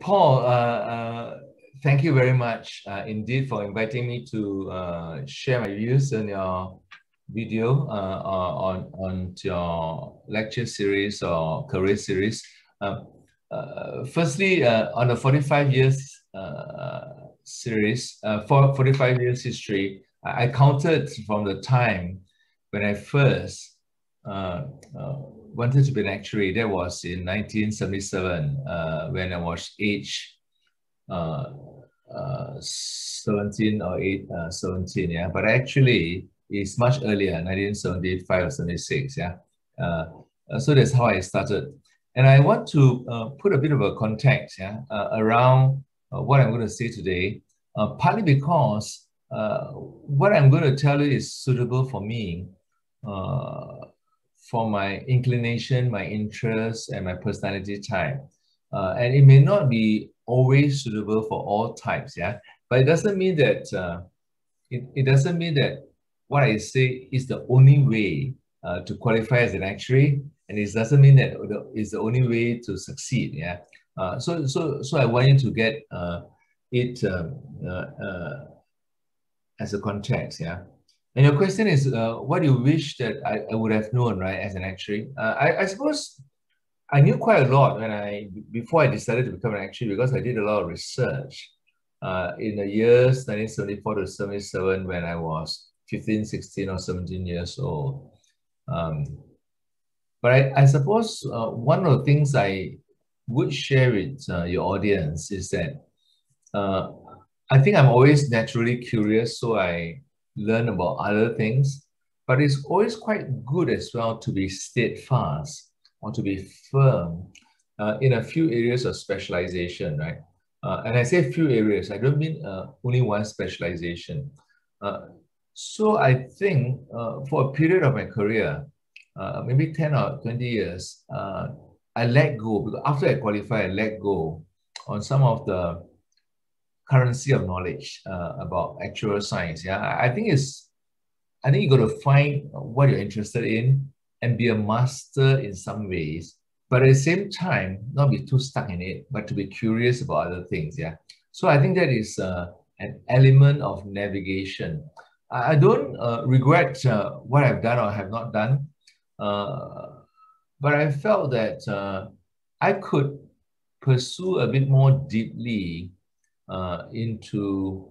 Paul, thank you very much indeed for inviting me to share my views on your video on your lecture series or career series. Firstly, on the 45 years series, 45 years history, I counted from the time when I first wanted to be an actuary. That was in 1977, when I was age 17 or 17, yeah. But actually, it's much earlier, 1975 or 76, yeah. So that's how I started. And I want to put a bit of a context, yeah, around what I'm going to say today, partly because what I'm going to tell you is suitable for me, for my inclination, my interests, and my personality type. And it may not be always suitable for all types, yeah? But it doesn't mean that, it doesn't mean that what I say is the only way to qualify as an actuary, and it doesn't mean that it's the only way to succeed, yeah? So I want you to get it as a context, yeah? And your question is, what do you wish that I would have known, right, as an actuary? I suppose I knew quite a lot when before I decided to become an actuary, because I did a lot of research in the years 1974 to 77 when I was 15, 16 or 17 years old. But I suppose one of the things I would share with your audience is that I think I'm always naturally curious, so I learn about other things, but it's always quite good as well to be steadfast or to be firm in a few areas of specialization, right? And I say few areas, I don't mean only one specialization. So I think for a period of my career, maybe 10 or 20 years, I let go, because after I qualify, I let go on some of the currency of knowledge about actuarial science. Yeah, I think you got to find what you're interested in and be a master in some ways, but at the same time, not be too stuck in it, but to be curious about other things. Yeah, so I think that is an element of navigation. I don't regret what I've done or have not done, but I felt that I could pursue a bit more deeply into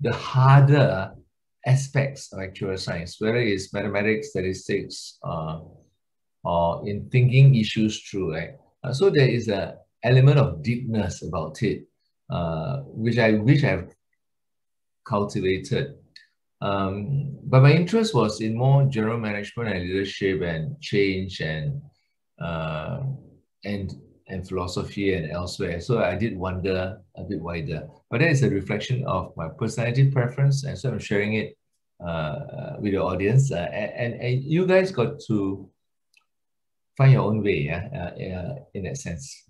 the harder aspects of actuarial science, whether it's mathematics, statistics, or in thinking issues through, right? So there is an element of deepness about it, which I wish I've cultivated. But my interest was in more general management and leadership and change and philosophy and elsewhere. So I did wander a bit wider. But that is a reflection of my personality preference, and so I'm sharing it with your audience. And you guys got to find your own way, yeah, in that sense.